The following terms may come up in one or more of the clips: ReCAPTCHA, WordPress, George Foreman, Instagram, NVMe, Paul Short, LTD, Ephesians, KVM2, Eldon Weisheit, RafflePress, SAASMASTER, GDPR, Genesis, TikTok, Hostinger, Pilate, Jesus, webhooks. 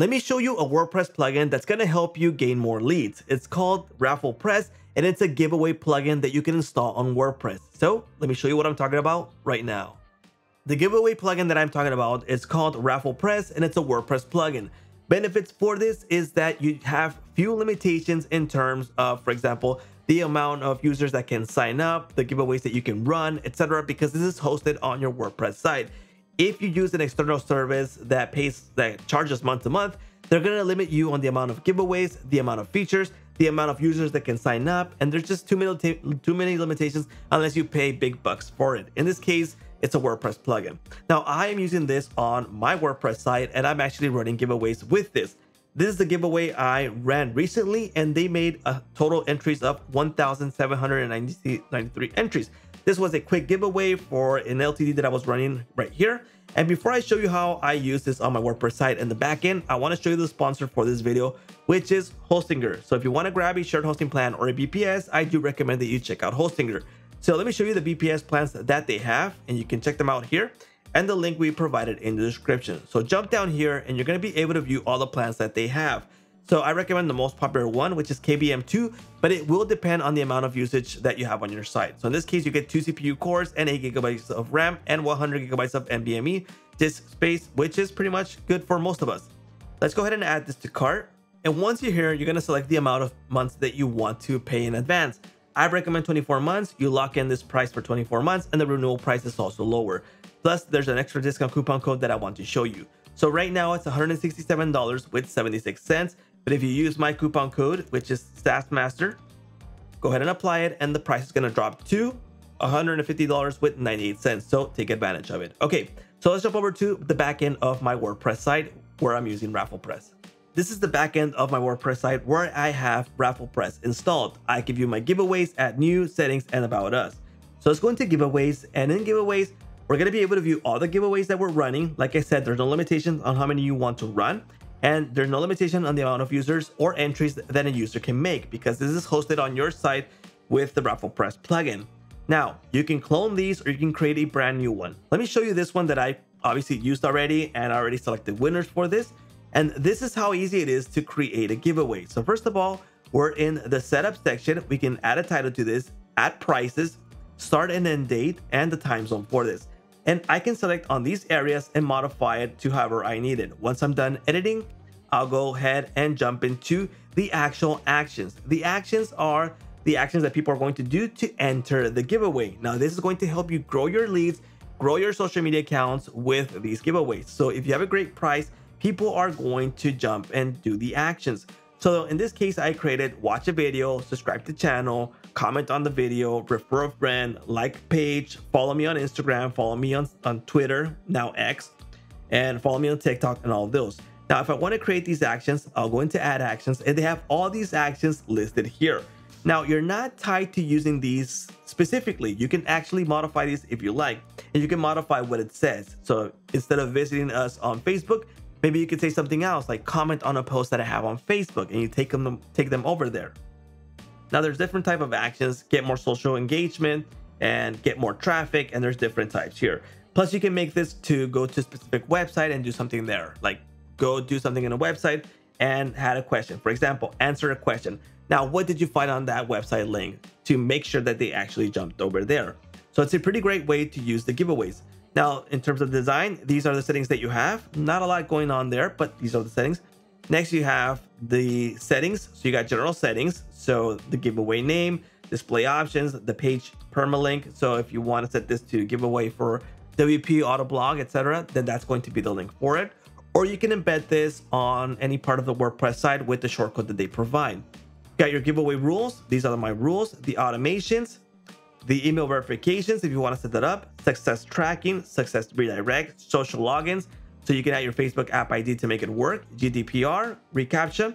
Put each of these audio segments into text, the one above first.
let me show you a WordPress plugin that's going to help you gain more leads. It's called RafflePress, and it's a giveaway plugin that you can install on WordPress. So let me show you what I'm talking about right now. The giveaway plugin that I'm talking about is called RafflePress, and it's a WordPress plugin. Benefits for this is that you have few limitations in terms of, for example, the amount of users that can sign up, the giveaways that you can run, etc., because this is hosted on your WordPress site. If you use an external service that charges month to month, they're going to limit you on the amount of giveaways, the amount of features, the amount of users that can sign up, and there's just too many limitations unless you pay big bucks for it. In this case, it's a WordPress plugin. Now, I am using this on my WordPress site, and I'm actually running giveaways with this. This is the giveaway I ran recently, and they made a total entries of 1,793 entries. This was a quick giveaway for an LTD that I was running right here. And before I show you how I use this on my WordPress site and the backend, I want to show you the sponsor for this video, which is Hostinger. So if you want to grab a shared hosting plan or a BPS, I do recommend that you check out Hostinger. So let me show you the BPS plans that they have, and you can check them out here and the link we provided in the description. So jump down here and you're going to be able to view all the plans that they have. So I recommend the most popular one, which is KVM2, but it will depend on the amount of usage that you have on your site. So in this case, you get 2 CPU cores and 8 gigabytes of RAM and 100 gigabytes of NVMe disk space, which is pretty much good for most of us. Let's go ahead and add this to cart. And once you're here, you're going to select the amount of months that you want to pay in advance. I recommend 24 months. You lock in this price for 24 months and the renewal price is also lower. Plus, there's an extra discount coupon code that I want to show you. So right now it's $167.76. But if you use my coupon code, which is SAASMASTER, go ahead and apply it, and the price is going to drop to $150.98. So take advantage of it. Okay, so let's jump over to the back end of my WordPress site where I'm using RafflePress. This is the back end of my WordPress site where I have RafflePress installed. I give you my giveaways at new, settings, and about us. So let's go into giveaways, and in giveaways, we're going to be able to view all the giveaways that we're running. Like I said, there's no limitations on how many you want to run. And there's no limitation on the amount of users or entries that a user can make, because this is hosted on your site with the RafflePress plugin. Now, you can clone these or you can create a brand new one. Let me show you this one that I obviously used already, and I already selected winners for this. And this is how easy it is to create a giveaway. So first of all, we're in the setup section. We can add a title to this, add prices, start and end date, and the time zone for this. And I can select on these areas and modify it to however I need it. Once I'm done editing, I'll go ahead and jump into the actual actions. The actions are the actions that people are going to do to enter the giveaway. Now, this is going to help you grow your leads, grow your social media accounts with these giveaways. So if you have a great price, people are going to jump and do the actions. So in this case, I created watch a video, subscribe to the channel, comment on the video, refer a friend, like page, follow me on Instagram, follow me on Twitter, now X, and follow me on TikTok and all those. Now, if I want to create these actions, I'll go into add actions, and they have all these actions listed here. Now, you're not tied to using these specifically. You can actually modify these if you like, and you can modify what it says. So instead of visiting us on Facebook, maybe you could say something else, like comment on a post that I have on Facebook, and you take them over there. Now, there's different type of actions, get more social engagement and get more traffic, and there's different types here. Plus, you can make this to go to a specific website and do something there, like go do something in a website and had a question. For example, answer a question. Now, what did you find on that website link to make sure that they actually jumped over there? So it's a pretty great way to use the giveaways. Now, in terms of design, these are the settings that you have. Not a lot going on there, but these are the settings. Next, you have the settings. So you got general settings. So the giveaway name, display options, the page permalink. So if you want to set this to giveaway for WP, Autoblog, etc., then that's going to be the link for it. Or you can embed this on any part of the WordPress site with the shortcode that they provide. You got your giveaway rules. These are my rules, the automations, the email verifications, if you want to set that up, success tracking, success redirect, social logins, so you can add your Facebook app ID to make it work, GDPR, ReCAPTCHA,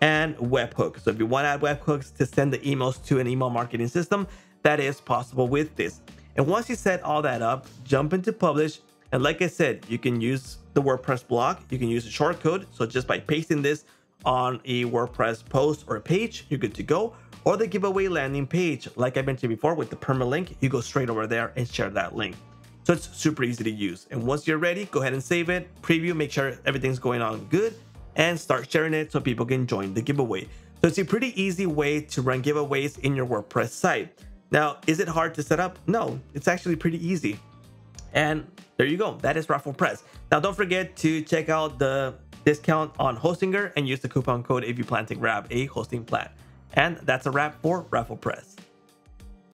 and webhooks. So if you want to add webhooks to send the emails to an email marketing system, that is possible with this. And once you set all that up, jump into publish. And like I said, you can use the WordPress blog, you can use a shortcode. So just by pasting this on a WordPress post or a page, you're good to go. Or the giveaway landing page, like I mentioned before, with the permalink, you go straight over there and share that link. So it's super easy to use. And once you're ready, go ahead and save it, preview, make sure everything's going on good. and start sharing it so people can join the giveaway. So it's a pretty easy way to run giveaways in your WordPress site. Now, is it hard to set up? No, it's actually pretty easy. And there you go. That is RafflePress. Now, don't forget to check out the discount on Hostinger and use the coupon code if you plan to grab a hosting plan. And that's a wrap for RafflePress.